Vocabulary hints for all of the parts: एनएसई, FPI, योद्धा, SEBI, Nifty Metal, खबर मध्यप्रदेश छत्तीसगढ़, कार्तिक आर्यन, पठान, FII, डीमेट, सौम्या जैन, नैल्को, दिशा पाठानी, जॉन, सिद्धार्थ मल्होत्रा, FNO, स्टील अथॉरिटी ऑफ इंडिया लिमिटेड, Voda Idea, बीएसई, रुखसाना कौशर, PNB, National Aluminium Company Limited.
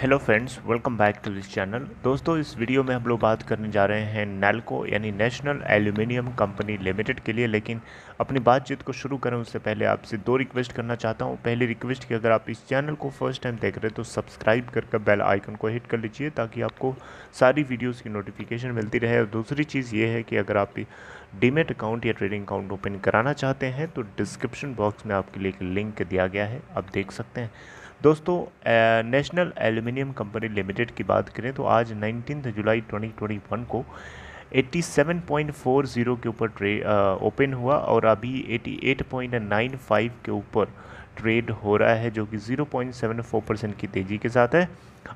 Hello friends, welcome back to this channel. दोस्तों, इस video में हम लोग बात करने जा रहे हैं नैल्को यानी नेशनल एल्यूमिनियम कंपनी लिमिटेड के लिए। लेकिन अपनी बातचीत को शुरू करें उससे पहले आपसे दो रिक्वेस्ट करना चाहता हूं। पहली रिक्वेस्ट कि अगर आप इस चैनल को फर्स्ट टाइम देख रहे हैं तो सब्सक्राइब करके बेल आइकन को हिट कर लीजिए ताकि आपको सारी वीडियोज़ की नोटिफिकेशन मिलती रहे। और दूसरी चीज़ ये है कि अगर आप डीमेट अकाउंट या ट्रेडिंग अकाउंट ओपन कराना चाहते हैं तो डिस्क्रिप्शन बॉक्स में आपके लिए एक लिंक दिया गया है, आप देख सकते हैं। दोस्तों, नेशनल एल्यूमिनियम कंपनी लिमिटेड की बात करें तो आज 19 जुलाई 2021 को 87.40 के ऊपर ट्रेड ओपन हुआ और अभी 88.95 के ऊपर ट्रेड हो रहा है, जो कि 0.74% की तेज़ी के साथ है।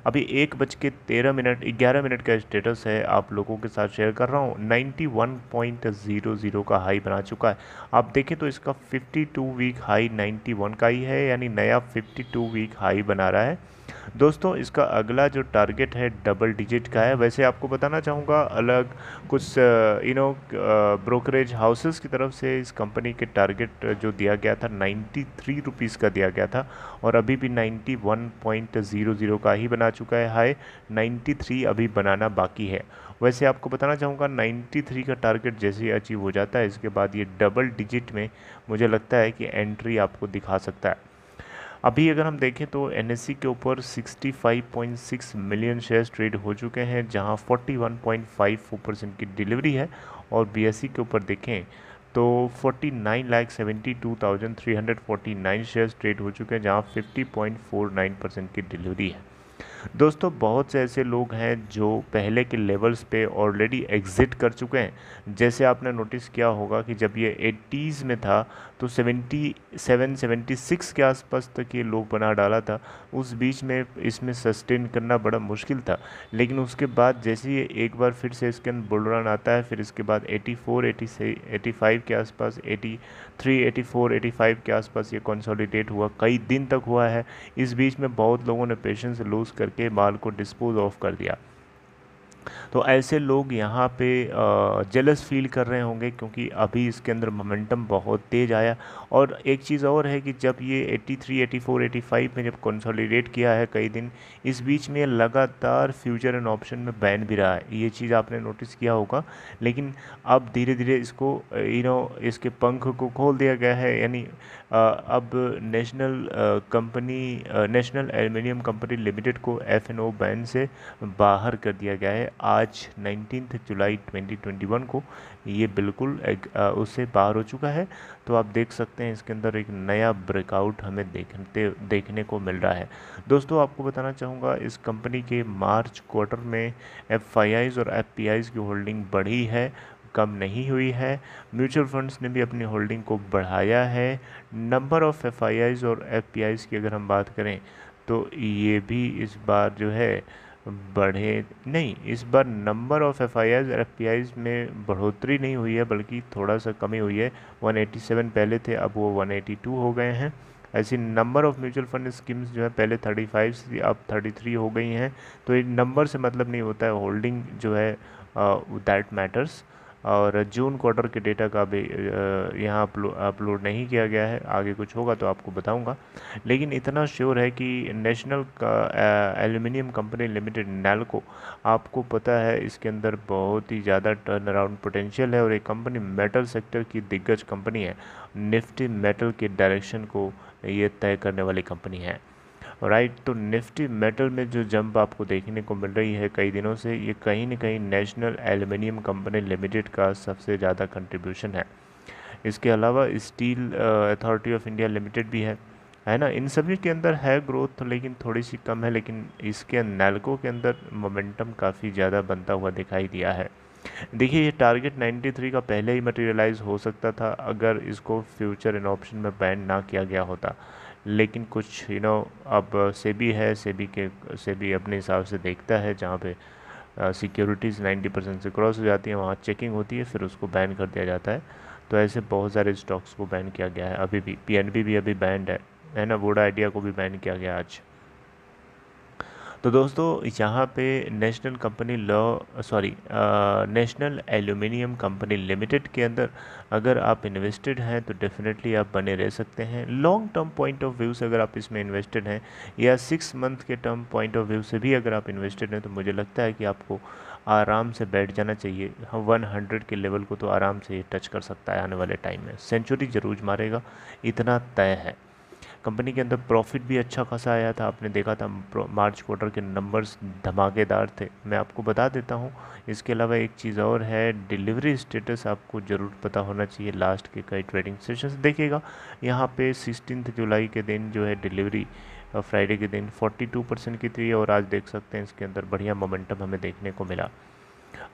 अभी 1:11 का स्टेटस है, आप लोगों के साथ शेयर कर रहा हूँ। 91.00 का हाई बना चुका है। आप देखें तो इसका 52 वीक हाई 91 का ही है, यानी नया 52 वीक हाई बना रहा है। दोस्तों, इसका अगला जो टारगेट है डबल डिजिट का है। वैसे आपको बताना चाहूँगा, अलग कुछ ब्रोकरेज हाउसेस की तरफ से इस कंपनी के टारगेट जो दिया गया था 93 रुपीज़ का दिया गया था और अभी भी 91.00 का ही बना चुका है हाई। 93 अभी बनाना बाकी है। वैसे आपको बताना चाहूँगा 93 का टारगेट जैसे ही अचीव हो जाता है इसके बाद ये डबल डिजिट में मुझे लगता है कि एंट्री आपको दिखा सकता है। अभी अगर हम देखें तो एनएसई के ऊपर 65.6 मिलियन शेयर्स ट्रेड हो चुके हैं, जहां 41.54% की डिलीवरी है। और बीएसई के ऊपर देखें तो 49,72,349 शेयर्स ट्रेड हो चुके हैं, जहां 50.49% की डिलीवरी है। दोस्तों, बहुत से ऐसे लोग हैं जो पहले के लेवल्स पे ऑलरेडी एग्ज़िट कर चुके हैं। जैसे आपने नोटिस किया होगा कि जब ये 80s में था तो 77-76 के आसपास तक ये लोग बना डाला था। उस बीच में इसमें सस्टेन करना बड़ा मुश्किल था, लेकिन उसके बाद जैसे ये एक बार फिर से इसके अंदर बुल रन आता है, फिर इसके बाद 84, 85 के आसपास, 83, 84, 85 के आसपास ये कंसोलिडेट हुआ, कई दिन तक हुआ है। इस बीच में बहुत लोगों ने पेशेंस लूज़ करके माल को डिस्पोज ऑफ कर दिया। तो ऐसे लोग यहाँ पे जेलस फील कर रहे होंगे क्योंकि अभी इसके अंदर मोमेंटम बहुत तेज़ आया। और एक चीज़ और है कि जब ये 83, 84, 85 में जब कंसोलिडेट किया है कई दिन, इस बीच में लगातार फ्यूचर एंड ऑप्शन में बैन भी रहा है, ये चीज़ आपने नोटिस किया होगा। लेकिन अब धीरे धीरे इसको इसके पंख को खोल दिया गया है, यानी अब नेशनल एल्यूमिनियम कंपनी लिमिटेड को FNO बैन से बाहर कर दिया गया है। आज 19 जुलाई 2021 को ये बिल्कुल उससे बाहर हो चुका है। तो आप देख सकते हैं इसके अंदर एक नया ब्रेकआउट हमें देखने को मिल रहा है। दोस्तों, आपको बताना चाहूँगा इस कंपनी के मार्च क्वार्टर में FIIs और FPIs की होल्डिंग बढ़ी है, कम नहीं हुई है। म्यूचुअल फंड्स ने भी अपनी होल्डिंग को बढ़ाया है। नंबर ऑफ़ FIIs और FPIs की अगर हम बात करें तो ये भी इस बार जो है बढ़े नहीं, इस बार नंबर ऑफ़ FIIs और FPIs में बढ़ोतरी नहीं हुई है, बल्कि थोड़ा सा कमी हुई है। 187 पहले थे, अब वो 182 हो गए हैं। ऐसी number of mutual fund schemes जो है पहले 35 से अब 33 हो गई हैं। तो ये नंबर से मतलब नहीं होता है, होल्डिंग जो है दैट मैटर्स। और जून क्वार्टर के डेटा का भी यहाँ अपलोड नहीं किया गया है, आगे कुछ होगा तो आपको बताऊंगा। लेकिन इतना श्योर है कि national aluminium company limited नैल्को, आपको पता है इसके अंदर बहुत ही ज़्यादा टर्न अराउंड पोटेंशियल है और ये कंपनी मेटल सेक्टर की दिग्गज कंपनी है। निफ्टी मेटल के डायरेक्शन को ये तय करने वाली कंपनी है, राइट। तो निफ्टी मेटल में जो जंप आपको देखने को मिल रही है कई दिनों से, ये कहीं न कहीं नेशनल एल्यूमिनियम कंपनी लिमिटेड का सबसे ज़्यादा कंट्रीब्यूशन है। इसके अलावा स्टील अथॉरिटी ऑफ इंडिया लिमिटेड भी है ना। इन सभी के अंदर है ग्रोथ, लेकिन थोड़ी सी कम है। लेकिन इसके नैल्को के अंदर मोमेंटम काफ़ी ज़्यादा बनता हुआ दिखाई दिया है। देखिए, ये टारगेट 93 का पहले ही मटेरियलाइज हो सकता था अगर इसको फ्यूचर एंड ऑप्शन में बैन ना किया गया होता। लेकिन कुछ अब सेबी है, सेबी अपने हिसाब से देखता है। जहाँ पे सिक्योरिटीज़ 90% से क्रॉस हो जाती है वहाँ चेकिंग होती है, फिर उसको बैन कर दिया जाता है। तो ऐसे बहुत सारे स्टॉक्स को बैन किया गया है। अभी भी PNB भी अभी बैंड है ना। वोडा आइडिया को भी बैन किया गया आज। तो दोस्तों यहाँ पे नेशनल एल्यूमिनियम कंपनी लिमिटेड के अंदर अगर आप इन्वेस्टेड हैं तो डेफिनेटली आप बने रह सकते हैं। Long term point of view से अगर आप इसमें इन्वेस्टेड हैं या 6 मंथ के टर्म पॉइंट ऑफ व्यू से भी अगर आप इन्वेस्टेड हैं तो मुझे लगता है कि आपको आराम से बैठ जाना चाहिए। 100 के लेवल को तो आराम से टच कर सकता है आने वाले टाइम में, सेंचुरी ज़रूर मारेगा इतना तय है। कंपनी के अंदर प्रॉफिट भी अच्छा खासा आया था, आपने देखा था मार्च क्वार्टर के नंबर्स धमाकेदार थे, मैं आपको बता देता हूं। इसके अलावा एक चीज़ और है, डिलीवरी स्टेटस आपको ज़रूर पता होना चाहिए। लास्ट के कई ट्रेडिंग सेशंस देखिएगा, यहाँ पे 16 जुलाई के दिन जो है डिलीवरी फ्राइडे के दिन 42% की थी और आज देख सकते हैं इसके अंदर बढ़िया मोमेंटम हमें देखने को मिला,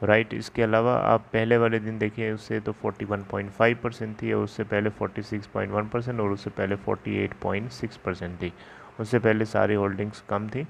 राइट। इसके अलावा आप पहले वाले दिन देखिए उससे तो 41.5% थी और उससे पहले 46.1% और उससे पहले 48.6% थी, उससे पहले सारी होल्डिंग्स कम थी।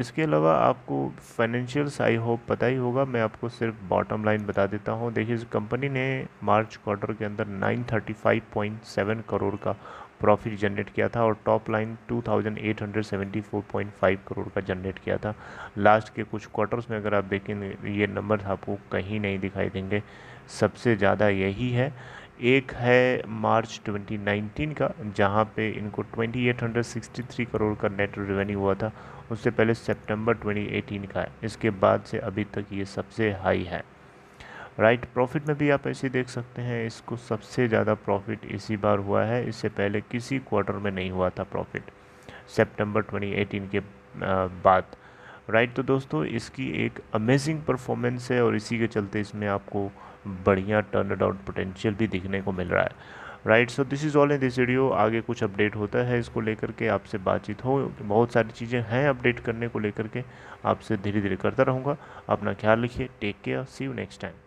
इसके अलावा आपको फाइनेंशियल्स आई होप पता ही होगा, मैं आपको सिर्फ बॉटम लाइन बता देता हूं। देखिए इस कंपनी ने मार्च क्वार्टर के अंदर 935.7 करोड़ का प्रॉफिट जनरेट किया था और टॉप लाइन 2874.5 करोड़ का जनरेट किया था। लास्ट के कुछ क्वार्टर्स में अगर आप देखें ये नंबर आपको कहीं नहीं दिखाई देंगे, सबसे ज़्यादा यही है। एक है मार्च 2019 का जहां पे इनको 2863 करोड़ का नेट रेवेन्यू हुआ था, उससे पहले सितंबर 2018 का है, इसके बाद से अभी तक ये सबसे हाई है, राइट। प्रॉफिट में भी आप ऐसे देख सकते हैं, इसको सबसे ज़्यादा प्रॉफिट इसी बार हुआ है, इससे पहले किसी क्वार्टर में नहीं हुआ था प्रॉफिट सितंबर 2018 के बाद, राइट। तो दोस्तों इसकी एक अमेजिंग परफॉर्मेंस है और इसी के चलते इसमें आपको बढ़िया टर्नअराउंड पोटेंशियल भी दिखने को मिल रहा है, right. So this is all in this video. आगे कुछ अपडेट होता है इसको लेकर के आपसे बातचीत हो, बहुत सारी चीज़ें हैं अपडेट करने को लेकर के आपसे धीरे धीरे करता रहूँगा। अपना ख्याल रखिए, take care, see you next time.